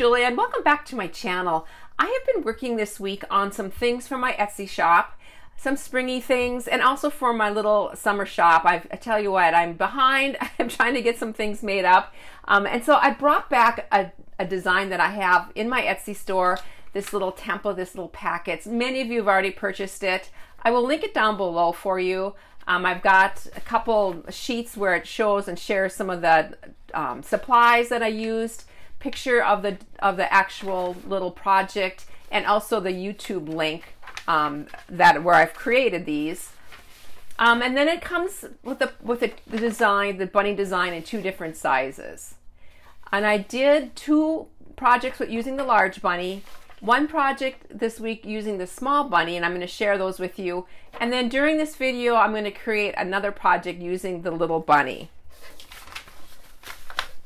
Julie and welcome back to my channel. I have been working this week on some things for my Etsy shop, some springy things, and also for my little summer shop. I tell you what, I'm behind. I'm trying to get some things made up. And so I brought back a design that I have in my Etsy store, this little template, this little packets. Many of you have already purchased it. I will link it down below for you. I've got a couple sheets where it shows and shares some of the supplies that I used, picture of the actual little project, and also the YouTube link where I've created these. And then it comes with the design, the bunny design, in two different sizes. And I did two projects with using the large bunny, one project this week using the small bunny, and I'm going to share those with you. And then during this video, I'm going to create another project using the little bunny.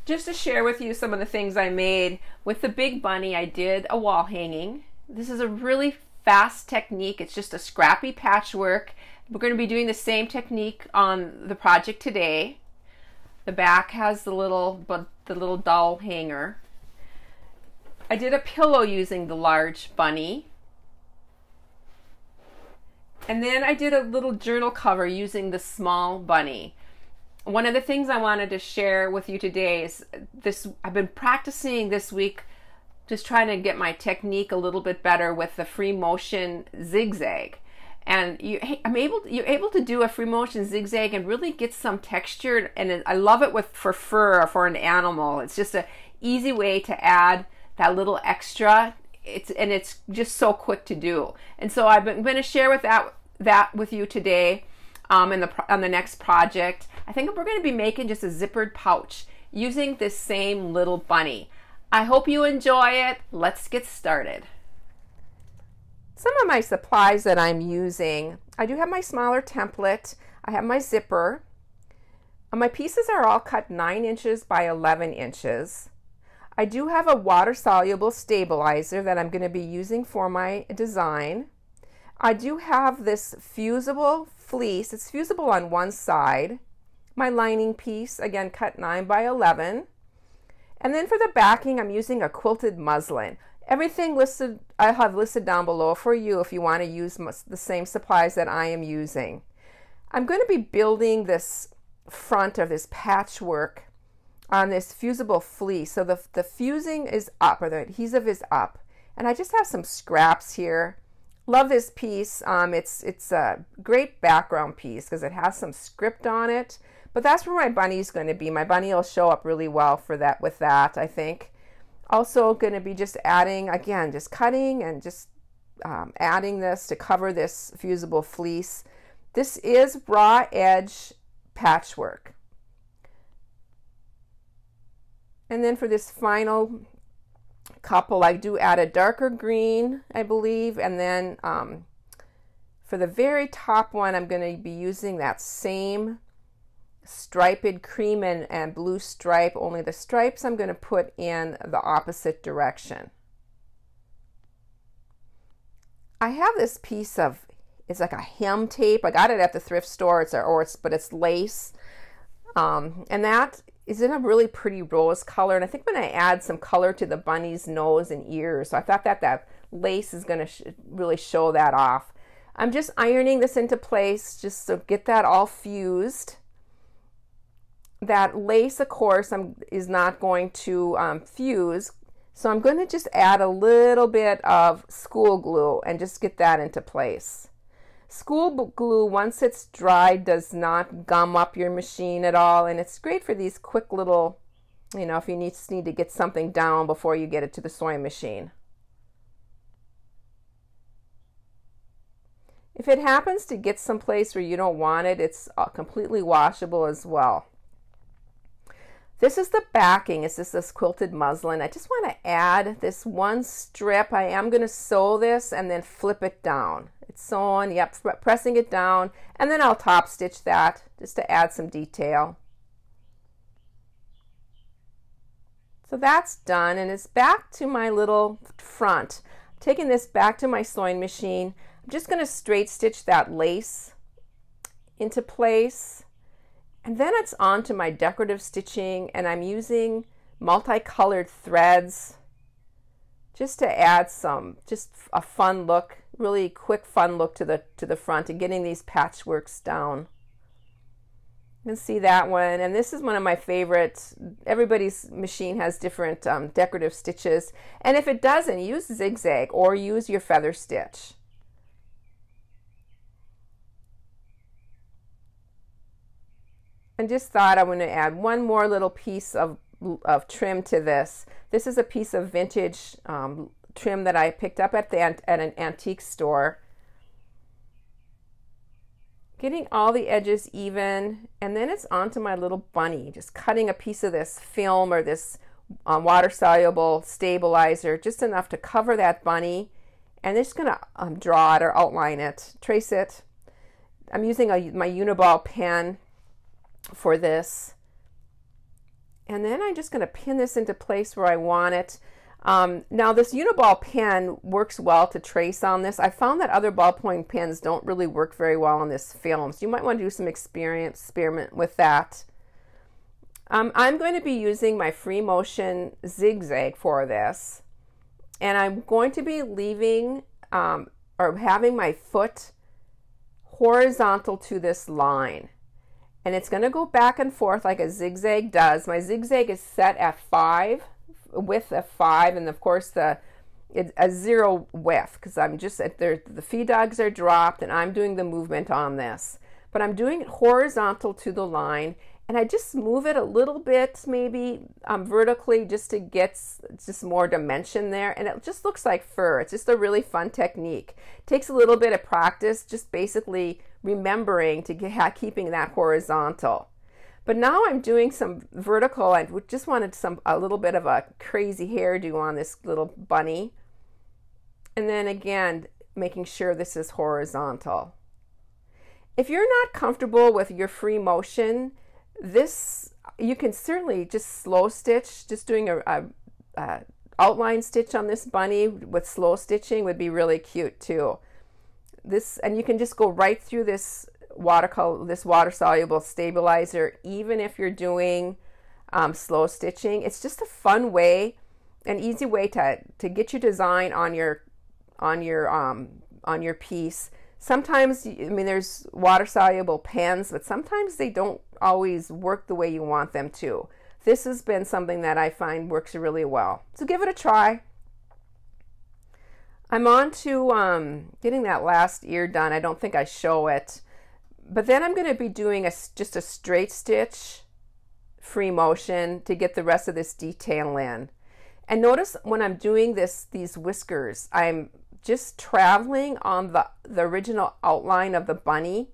Just to share with you some of the things I made. With the big bunny, I did a wall hanging. This is a really fast technique. It's just a scrappy patchwork. We're going to be doing the same technique on the project today. The back has the little doll hanger. I did a pillow using the large bunny. And then I did a little journal cover using the small bunny. One of the things I wanted to share with you today is this. I've been practicing this week, just trying to get my technique a little bit better with the free motion zigzag. And you're able to do a free motion zigzag and really get some texture. And I love it for fur or for an animal. It's just an easy way to add that little extra, and it's just so quick to do. And so I've been going to share that with you today on the next project. I think we're going to be making just a zippered pouch using this same little bunny. I hope you enjoy it. Let's get started. Some of my supplies that I'm using, I do have my smaller template. I have my zipper. My pieces are all cut 9 inches by 11 inches. I do have a water-soluble stabilizer that I'm going to be using for my design. I do have this fusible fleece. It's fusible on one side. My lining piece, again, cut 9 by 11. And then for the backing, I'm using a quilted muslin. Everything listed, I have listed down below for you if you want to use the same supplies that I am using. I'm going to be building this front of this patchwork on this fusible fleece. So the fusing is up, or the adhesive is up. And I just have some scraps here. Love this piece. It's a great background piece because it has some script on it. But that's where my bunny's going to be. My bunny will show up really well for that, with that, I think. Also going to be just adding, again, just cutting and just adding this to cover this fusible fleece. This is raw edge patchwork. And then for this final couple, I do add a darker green, I believe, and then for the very top one, I'm going to be using that same striped cream and blue stripe, only the stripes I'm going to put in the opposite direction. I have this piece of, it's like a hem tape. I got it at the thrift store, but it's lace, and that is in a really pretty rose color. And I think when I add some color to the bunny's nose and ears, so I thought that lace is gonna really show that off. I'm just ironing this into place just to get that all fused. That lace, of course, is not going to fuse. So I'm gonna just add a little bit of school glue and just get that into place. School glue, once it's dried, does not gum up your machine at all, and it's great for these quick little, you know, if you need to get something down before you get it to the sewing machine. If it happens to get someplace where you don't want it, it's completely washable as well. This is the backing. It's just this quilted muslin. I just want to add this one strip. I am going to sew this and then flip it down. It's sewn, yep, pressing it down, and then I'll top stitch that just to add some detail. So that's done, and it's back to my little front. I'm taking this back to my sewing machine. I'm just going to straight stitch that lace into place, and then it's on to my decorative stitching, and I'm using multicolored threads just to add some, just a fun look, really quick fun look to the front, and getting these patchworks down. You can see that one, and this is one of my favorites. Everybody's machine has different decorative stitches, and if it doesn't, use zigzag or use your feather stitch. And just thought I'm going to add one more little piece of trim to this. This is a piece of vintage trim that I picked up at an antique store. Getting all the edges even, and then it's onto my little bunny. Just cutting a piece of this film or this water-soluble stabilizer, just enough to cover that bunny, and it's going to draw it or outline it, trace it. I'm using my Uni-ball pen for this, and then I'm just going to pin this into place where I want it. Now this Uni-ball pen works well to trace on this. I found that other ballpoint pens don't really work very well on this film, so you might want to do some experiment with that. I'm going to be using my Free Motion zigzag for this, and I'm going to be leaving or having my foot horizontal to this line, and it's going to go back and forth like a zigzag does. My zigzag is set at 5. Width of 5, and of course it's a 0 width because I'm just the feed dogs are dropped and I'm doing the movement on this, but I'm doing it horizontal to the line, and I just move it a little bit, maybe vertically, just to get just more dimension there, and it just looks like fur. It's just a really fun technique. It takes a little bit of practice, just basically remembering to keeping that horizontal. But now I'm doing some vertical. I just wanted a little bit of a crazy hairdo on this little bunny. And then again, making sure this is horizontal. If you're not comfortable with your Free Motion, you can certainly just slow stitch. Just doing a outline stitch on this bunny with slow stitching would be really cute too. And you can just go right through this water-soluble stabilizer, even if you're doing slow stitching. It's just a fun way, an easy way to get your design on your piece. Sometimes, I mean, there's water-soluble pens, but sometimes they don't always work the way you want them to. This has been something that I find works really well, so give it a try. I'm on to getting that last ear done. I don't think I show it. But then I'm going to be doing just a straight stitch Free Motion to get the rest of this detail in. And notice when I'm doing these whiskers, I'm just traveling on the original outline of the bunny,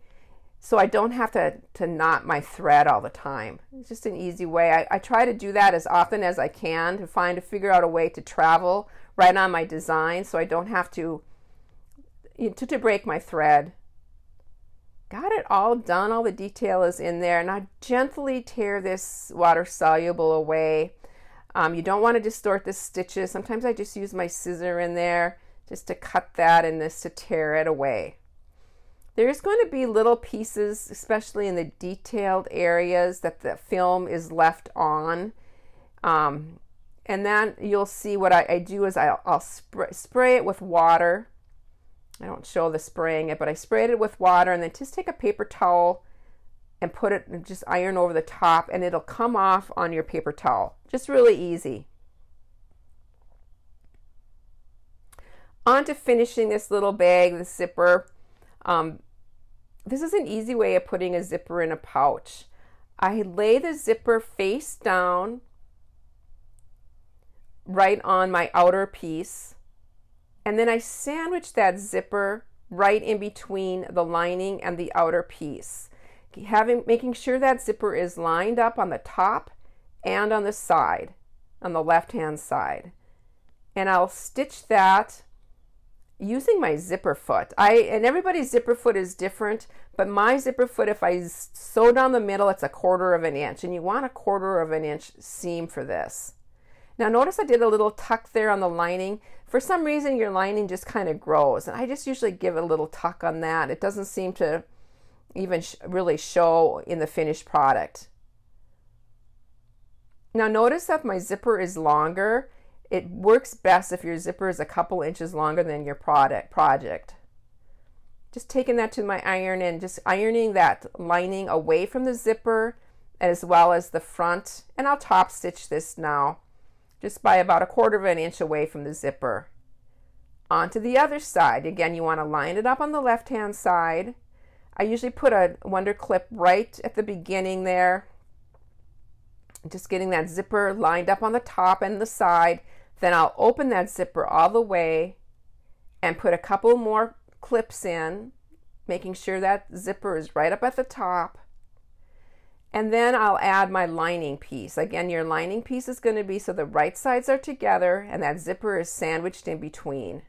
so I don't have to knot my thread all the time. It's just an easy way. I try to do that as often as I can to figure out a way to travel right on my design, so I don't have to break my thread. Got it all done, all the detail is in there. Now gently tear this water soluble away. You don't want to distort the stitches. Sometimes I just use my scissor in there just to cut that and this to tear it away. There's going to be little pieces, especially in the detailed areas, that the film is left on. And then you'll see what I do is I'll spray it with water. I don't show the spraying it, but I sprayed it with water, and then just take a paper towel and put it and just iron over the top, and it'll come off on your paper towel. Just really easy. On to finishing this little bag, the zipper. This is an easy way of putting a zipper in a pouch. I lay the zipper face down right on my outer piece. And then I sandwich that zipper right in between the lining and the outer piece, making sure that zipper is lined up on the top and on the side, on the left-hand side. And I'll stitch that using my zipper foot. And everybody's zipper foot is different, but my zipper foot, if I sew down the middle, it's 1/4 of an inch, and you want 1/4 of an inch seam for this. Now notice I did a little tuck there on the lining. For some reason your lining just kind of grows, and I just usually give it a little tuck on that. It doesn't seem to even really show in the finished product. Now notice that my zipper is longer. It works best if your zipper is a couple inches longer than your project. Just taking that to my iron and just ironing that lining away from the zipper as well as the front, and I'll top stitch this now just by about 1/4 inch away from the zipper. Onto the other side, again you want to line it up on the left hand side. I usually put a Wonder Clip right at the beginning there, just getting that zipper lined up on the top and the side. Then I'll open that zipper all the way and put a couple more clips in, making sure that zipper is right up at the top. And then I'll add my lining piece. Again, your lining piece is going to be so the right sides are together and that zipper is sandwiched in between.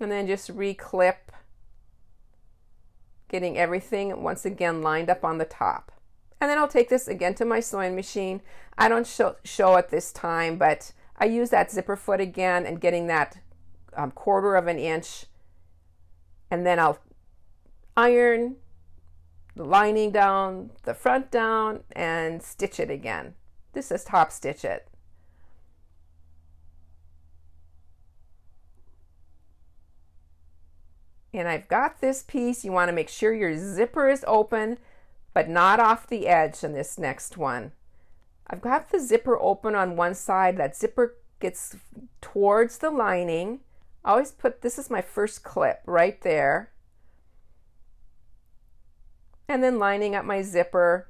And then just re-clip, getting everything once again lined up on the top. And then I'll take this again to my sewing machine. I don't show it this time, but I use that zipper foot again and getting that 1/4 inch, and then I'll iron the lining down, the front down, and stitch it again. This is top stitch it. And I've got this piece. You want to make sure your zipper is open, but not off the edge in this next one. I've got the zipper open on one side. That zipper gets towards the lining. I always put, this is my first clip right there. And then lining up my zipper,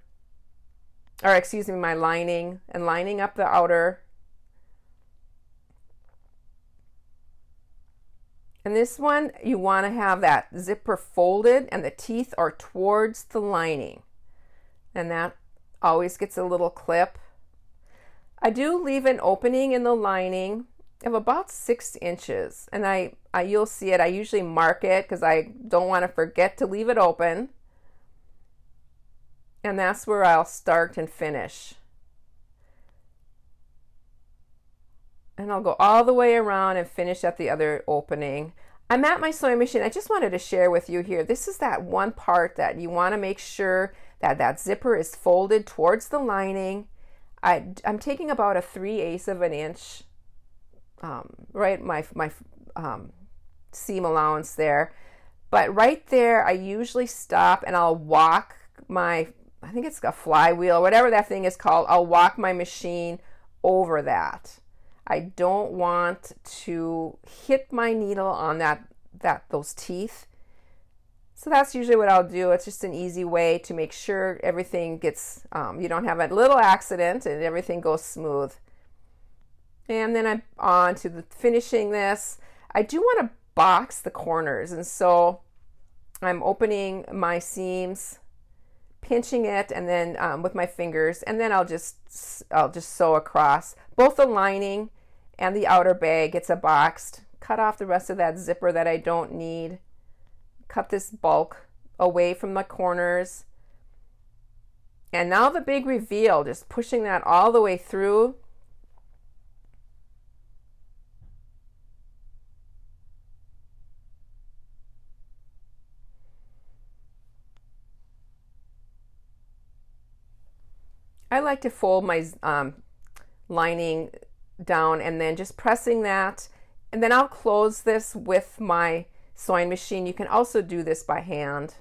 or excuse me, my lining, and lining up the outer. And this one, you want to have that zipper folded and the teeth are towards the lining. And that always gets a little clip. I do leave an opening in the lining of about 6 inches. And you'll see it, I usually mark it because I don't want to forget to leave it open. And that's where I'll start and finish. And I'll go all the way around and finish at the other opening. I'm at my sewing machine. I just wanted to share with you here. This is that one part that you want to make sure that that zipper is folded towards the lining. I'm taking about a 3/8 inch, right, my seam allowance there. But right there, I usually stop and I'll walk my, I think it's a flywheel, whatever that thing is called, I'll walk my machine over that. I don't want to hit my needle on those teeth. So that's usually what I'll do. It's just an easy way to make sure everything gets, you don't have a little accident and everything goes smooth. And then I'm on to the finishing this. I do want to box the corners, and so I'm opening my seams, pinching it, and then with my fingers, and then I'll just sew across both the lining and the outer bag. It's a boxed. Cut off the rest of that zipper that I don't need. Cut this bulk away from the corners. And now the big reveal, just pushing that all the way through. I like to fold my lining down and then just pressing that, and then I'll close this with my sewing machine. You can also do this by hand.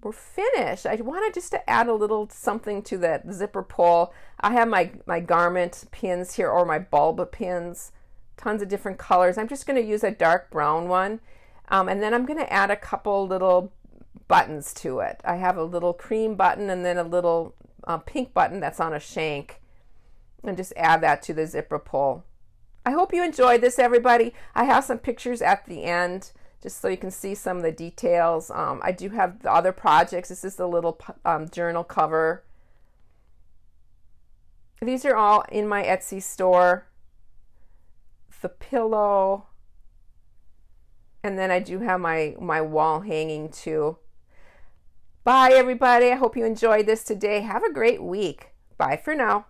We're finished. I wanted just to add a little something to that zipper pull. I have my garment pins here, or my bulb pins, tons of different colors. I'm just going to use a dark brown one, and then I'm going to add a couple little buttons to it. I have a little cream button and then a little pink button that's on a shank, and just add that to the zipper pull. I hope you enjoyed this, everybody. I have some pictures at the end just so you can see some of the details. I do have the other projects. This is the little journal cover. These are all in my Etsy store. The pillow, and then I do have my wall hanging too. Bye, everybody. I hope you enjoyed this today. Have a great week. Bye for now.